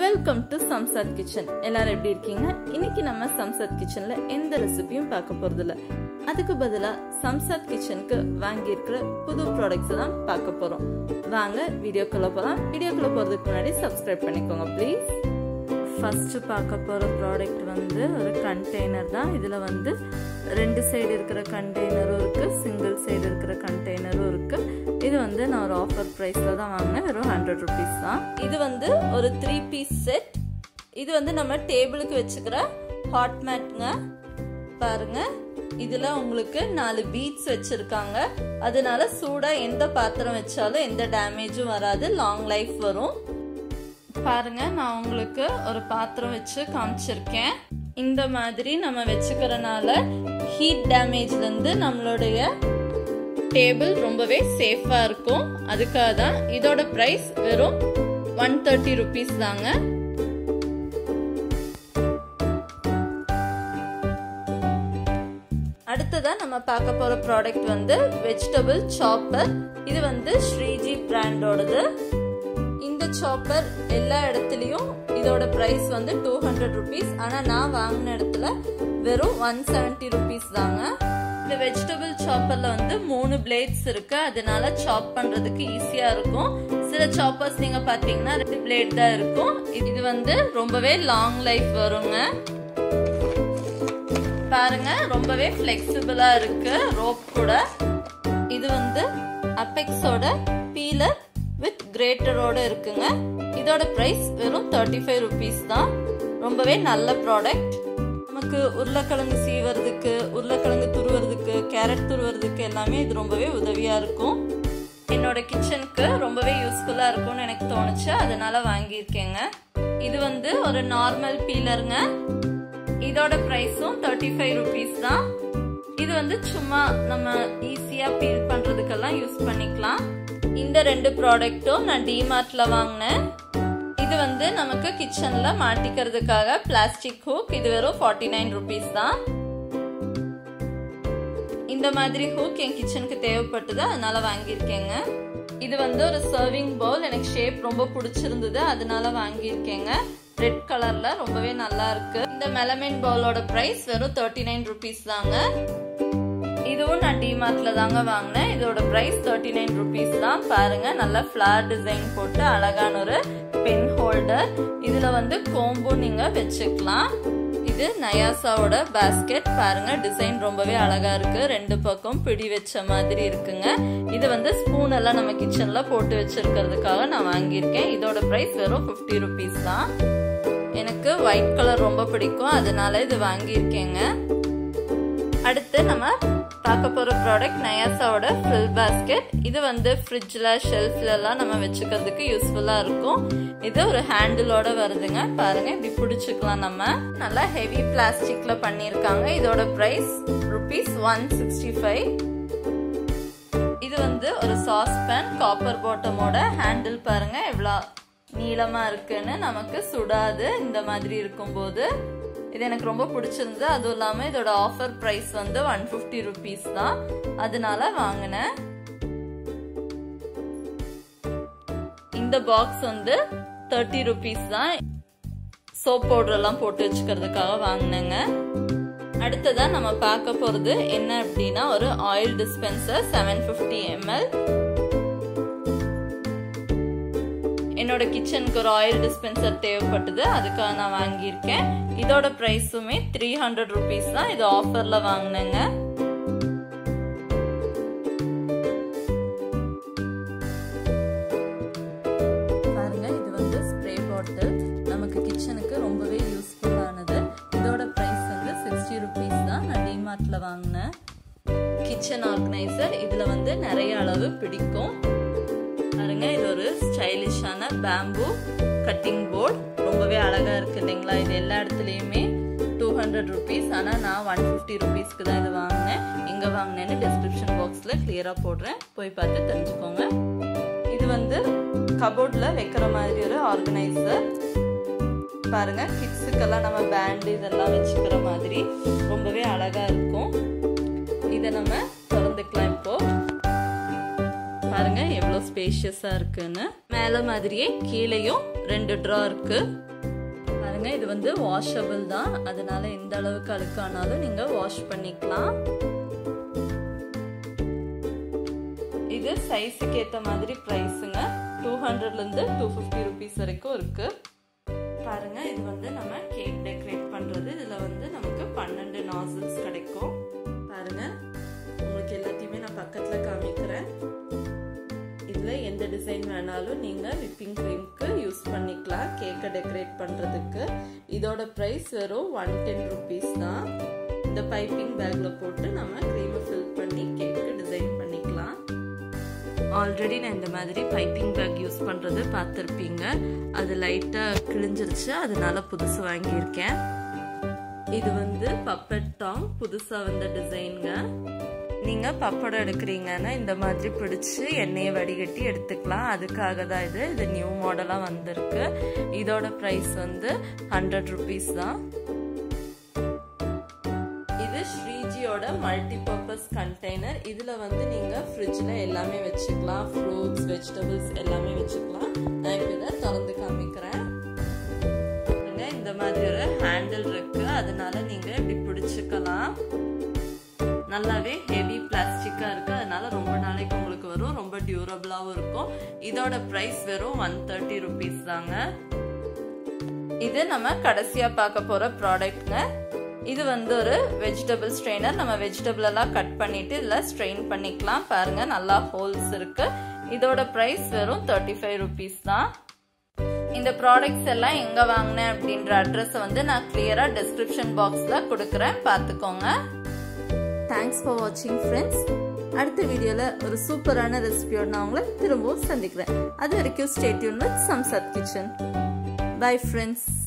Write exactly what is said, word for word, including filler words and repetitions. Welcome to Samsath Kitchen. எல்லாரும் எப்படி இருக்கீங்க? இன்னைக்கு நம்ம Samsath Kitchenல எந்த ரெசிபியும் பார்க்க போறது இல்ல. அதுக்கு பதிலா Samsath Kitchenக்கு வாங்கி இருக்கிற புது products தான் பார்க்க போறோம். வாங்க வீடியோக்குள்ள போலாம். வீடியோக்குள்ள போறதுக்கு முன்னாடி subscribe பண்ணிக்கோங்க please. First பார்க்க போற product வந்து ஒரு container தான். இதுல வந்து ரெண்டு சைடு இருக்கிற கண்டெய்னரும் இருக்கு, சிங்கிள் சைடு இருக்கிற கண்டெய்னரும் இருக்கு. இது வந்து நான் ஒரு ஆஃபர் பிரைஸ்ல தான் வாங்குனேன், வெறும் ஹண்ட்ரட் ருபீஸ் தான். இது வந்து ஒரு த்ரீ பீஸ் செட். இது வந்து நம்ம டேபிளுக்கு வச்சுக்கிற ஹாட் மேட்ங்க. பாருங்க, இதுல உங்களுக்கு நாலு பீட்ஸ் வச்சிருக்காங்க. அதனால சூடா எந்த பாத்திரம் வச்சாலும் எந்த டேமேஜும் வராது, லாங் லைஃப் வரும். பாருங்க, நான் உங்களுக்கு ஒரு பாத்திரம் வச்சு காமிச்சிருக்கேன். இந்த மாதிரி நம்ம வெச்சுக்கிறனால ஹீட் டேமேஜ்ல இருந்து நம்மளுடைய டேபிள் ரொம்பவே சேஃபா இருக்கும். அதுக்காக தான் இதோட பிரைஸ் வெறும் ஒன் தேர்ட்டி ருபீஸ் தாங்க. அடுத்ததா நம்ம பார்க்க போற ப்ராடக்ட் வந்து வெஜிடபிள் சாப்பர். இது வந்து ஸ்ரீஜி பிராண்டோடது. இந்த சாப்பர் எல்லா இடத்துலயும் இதோட பிரைஸ் வந்து டூ ஹண்ட்ரட் ருபீஸ், ஆனா நான் வாங்கின இடத்துல வெறும் ஒன் செவன்டி ருபீஸ் தாங்க. இந்த வெஜிடபிள் சாப்பர்ல வந்து மூணு பிளேட்ஸ் இருக்கு, அதனால சாப் பண்றதுக்கு ஈஸியா இருக்கும். சில சாப்பர்ஸ் நீங்க பாத்தீங்கன்னா ரெண்டு பிளேட் தான் இருக்கும். இது வந்து ரொம்பவே லாங் லைஃப் வருங்க. பாருங்க, ரொம்பவே பிளெக்சிபிளா இருக்கு. ரோப் கூட இது வந்து அப்பெக்ஸோட பீலர் வித் கிரேட்டரோட இருக்குங்க. இதோட பிரைஸ் வெறும் தேர்ட்டி ஃபைவ் ருபீஸ் தான். ரொம்பவே நல்ல ப்ராடக்ட். நமக்கு உருளைக்கிழங்கு சீவறதுக்கு, உருளைக்கிழங்கு துருவறதுக்கு, கேரட் துருவறதுக்கு எல்லாமே இது ரொம்பவே உதவியா இருக்கும். என்னோட கிச்சனுக்கு ரொம்பவே யூஸ்ஃபுல்லா இருக்கும்னு எனக்கு தோணுச்சு, அதனால வாங்கியிருக்கேங்க. இது வந்து ஒரு நார்மல் பீலருங்க. இதோட பிரைஸும் தேர்ட்டி ஃபைவ் ருபீஸ் தான். இது வந்து சும்மா நம்ம ஈஸியா பீல் பண்றதுக்கெல்லாம் யூஸ் பண்ணிக்கலாம். இந்த ரெண்டு ப்ராடக்ட்டும் நான் டிமார்ட்ல வாங்கினேன். இது வந்து நமக்கு கிச்சன்ல மாட்டிக்கிறதுக்காக பிளாஸ்டிக் ஹூக். இது வெறும் ஃபார்ட்டி நைன் ருபீஸ் தான். இந்த மாதிரி ஹூக் என் கிச்சனுக்கு தேவைப்பட்டது, அதனால வாங்கியிருக்கேங்க. இது வந்து ஒரு சர்விங் பவுல். எனக்கு ஷேப் ரொம்ப பிடிச்சிருந்தது, அதனால வாங்கியிருக்கேங்க. ரெட் கலர்ல ரொம்பவே நல்லா இருக்கு. இந்த மெலமின் பவுலோட பிரைஸ் வெறும் தேர்ட்டி நைன் ருபீஸ் தாங்க. இதுவும் நான் டிமார்ட்ல தாங்க வாங்கினேன். இதோட பிரைஸ் தேர்ட்டி நைன் ருபீஸ் தான். பாருங்க, நல்ல ஃபிளவர் டிசைன் போட்டு அழகான ஒரு பென் ஹோல்டர். இதுல வந்து கோம்பு நீங்க வச்சுக்கலாம். இது நயாசாவோட பாஸ்கெட். பாருங்க, டிசைன் ரொம்பவே அழகா இருக்கு. ரெண்டு பக்கம் பிடி வச்ச மாதிரி இருக்குங்க. இது வந்து ஸ்பூன் எல்லாம் நம்ம கிச்சன்ல போட்டு வச்சிருக்கிறதுக்காக நான் வாங்கியிருக்கேன். இதோட பிரைஸ் வெறும் ஃபிஃப்டி ருபீஸ் தான். எனக்கு ஒயிட் கலர் ரொம்ப பிடிக்கும், அதனால இது வாங்கியிருக்கேங்க. அடுத்து நம்ம பார்க்க போற ப்ராடக்ட் நயாசாவோட ஃபில் பாஸ்கெட். இது வந்து ஃப்ரிட்ஜ்ல, ஷெல்ஃப்ல எல்லாம் நம்ம வச்சுக்கிறதுக்கு யூஸ்ஃபுல்லா இருக்கும். இது ஒரு ஹேண்டிலோட வருதுங்க. பாருங்க, இப்படி பிடிச்சுக்கலாம் நம்ம. நல்லா ஹெவி பிளாஸ்டிக்ல பண்ணிருக்காங்க. இதோட price rupees one sixty five. இது வந்து ஒரு சாஸ் பேன், காப்பர் பாட்டமோட. ஹேண்டில் பாருங்க எவ்வளோ நீளமா இருக்குன்னு. நமக்கு சுடாது இந்த மாதிரி இருக்கும்போது. இது எனக்கு ரொம்ப பிடிச்சிருந்தது. அதுவும் இல்லாமல் இதோட ஆஃபர் ப்ரைஸ் வந்து ஒன் ஃபிஃப்டி ருபீஸ் தான், அதனால வாங்கினேன். இந்த பாக்ஸ் வந்து தேர்ட்டி ருபீஸ் தான். சோப் பவுடர் எல்லாம் போட்டு வச்சுக்கிறதுக்காக வாங்கினேங்க. அடுத்ததான் நம்ம பார்க்க போறது என்ன அப்படின்னா ஒரு oil dispenser seven fifty ML. என்னோட கிச்சனுக்கு ஒரு ஆயில் டிஸ்பென்சர் தேவைப்பட்டது, அதுக்காக நான் வாங்கியிருக்கேன். இதோட பிரைஸுமே த்ரீ ஹண்ட்ரட் ருபீஸ் தான். இது ஆஃபர்ல வாங்கினேங்க. பாருங்க, இது வந்து ஸ்ப்ரே பாட்டில். நமக்கு கிச்சனுக்கு ரொம்பவே யூஸ்ஃபுல்லானது. இதோட பிரைஸ் வந்து சிக்ஸ்டி ருபீஸ் தான். நான் டிமார்ட்ல வாங்கினேன். Kitchen organiser. இதுல வந்து நிறைய அளவு பிடிக்கும். பாருங்க, இது ஒரு ஸ்டைலிஷான பேம்பூ கட்டிங் போர்ட். ரொம்பவே அழகா இருக்கு இல்லைங்களா? இது எல்லா இடத்துலயுமே டூ ஹண்ட்ரட் ருபீஸ், ஆனா நான் ஒன் ஃபிஃப்டி ருபீஸ்க்கு தான் இது வாங்கினேன். எங்க வாங்கினேன்னு டிஸ்கிரிப்ஷன் பாக்ஸ்ல கிளியரா போடுறேன், போய் பார்த்து தெரிஞ்சுக்கோங்க. இது வந்து கபோர்ட்ல வைக்கிற மாதிரி ஒரு ஆர்கனைசர். பாருங்க, கிட்ஸுக்கெல்லாம் நம்ம பேண்ட் இதெல்லாம் வச்சுக்கிற மாதிரி ரொம்பவே அழகா இருக்கும். இதை நம்ம திறந்துக்கலாம் இப்போ. பாருங்க எவ்வளவு ஸ்பேஷியஸா இருக்குன்னு. மேல மாதிரியே கீழேயும் ரெண்டு ட்ரா இருக்கு. பாருங்க இது வந்து வாஷபிள் தான். அதனால இந்த அளவுக்கு அழுக்கானாலும் நீங்க வாஷ் பண்ணிக்கலாம். இது சைஸ்க்கு ஏத்த மாதிரி பிரைஸ்ங்க. two hundred ல இருந்து two fifty ரூபீஸ் வரைக்கும் இருக்கு. பாருங்க இது வந்து நம்ம கேக் டெக்கரேட் பண்றது. இதுல வந்து நமக்கு twelve நாசில்ஸ் கிடைக்கும். பாருங்க உங்களுக்கு எல்லாத்தையுமே நான் பக்கத்துல காமிக்கிறேன். இதுல எந்த டிசைன் வேணாலும் நீங்க விப்பிங் கிரீம்க்கு யூஸ் பண்ணிக்கலாம் கேக்க டெக்கரேட் பண்றதுக்கு. இதோட பிரைஸ் வெறும் one ten ரூபீஸ் தான். இந்த பைப்பிங் பேக்ல போட்டு நம்ம கிரீம் ஃபில் பண்ணி கேக்கு டிசைன் பண்ணிக்கலாம். ஆல்ரெடி நான் இந்த மாதிரி பைப்பிங் பேக் யூஸ் பண்றது பார்த்திருப்பீங்க. அது லைட்டா கிழிஞ்சிருச்சு, அதனால புதுசு வாங்கியிருக்கேன். இது வந்து பப்பட் டாங், புதுசா வந்த டிசைனுங்க. நீங்க பப்படம் எடுக்கிறீங்கன்னா இந்த மாதிரி பிடிச்சு எண்ணெயை வடிகட்டி எடுத்துக்கலாம். அதுக்காக தான் இது. இது நியூ மாடலா வந்திருக்கு. இதோட பிரைஸ் வந்து ஹண்ட்ரட் ருபீஸ் தான். இது ஸ்ரீஜியோட மல்டி பர்பஸ் கண்டெய்னர். இதுல வந்து நீங்க ஃப்ரிட்ஜ்ல எல்லாமே வச்சுக்கலாம். ஃப்ரூட்ஸ், வெஜிடபிள்ஸ் எல்லாமே வச்சுக்கலாம். நான் இப்ப இதை திறந்து காமிக்கிறேன். இந்த மாதிரி ஒரு ஹேண்டில் இருக்கு, அதனால நீங்க இப்படி பிடிச்சுக்கலாம். நல்லாவே ஹெவி பிளாஸ்டிக்கா இருக்கு, அதனால ரொம்ப நாளைக்கு உங்களுக்கு வரும். ரொம்ப டியூரபிளாவும் இருக்கும். இதோட பிரைஸ் வெறும் ஒன் தேர்ட்டி ருபீஸ் தாங்க. இது நம்ம கடைசியா பார்க்க போற ப்ராடக்ட்ங்க. இது வந்து ஒரு வெஜிடபிள் ஸ்ட்ரெயினர். நம்ம வெஜிடபிள் எல்லாம் கட் பண்ணிட்டு இதுல ஸ்ட்ரெயின் பண்ணிக்கலாம். பாருங்க நல்லா ஹோல்ஸ் இருக்கு. இதோட பிரைஸ் வெறும் தேர்ட்டி ஃபைவ் ருபீஸ் தான். இந்த ப்ராடக்ட்ஸ் எல்லாம் எங்க வாங்கினேன் அப்படின்ற அட்ரஸ் வந்து நான் கிளியரா டிஸ்கிரிப்ஷன் பாக்ஸ்ல கொடுக்குறேன், பார்த்துக்கோங்க. தேங்க்ஸ் ஃபார் வாட்சிங் ஃப்ரெண்ட்ஸ். அடுத்த வீடியோல ஒரு சூப்பரான ரெசிபியோட நான் உங்களை திரும்பவும் சந்திக்கிறேன். அது வரைக்கும் stay tune with Shamshad kitchen. Bye friends.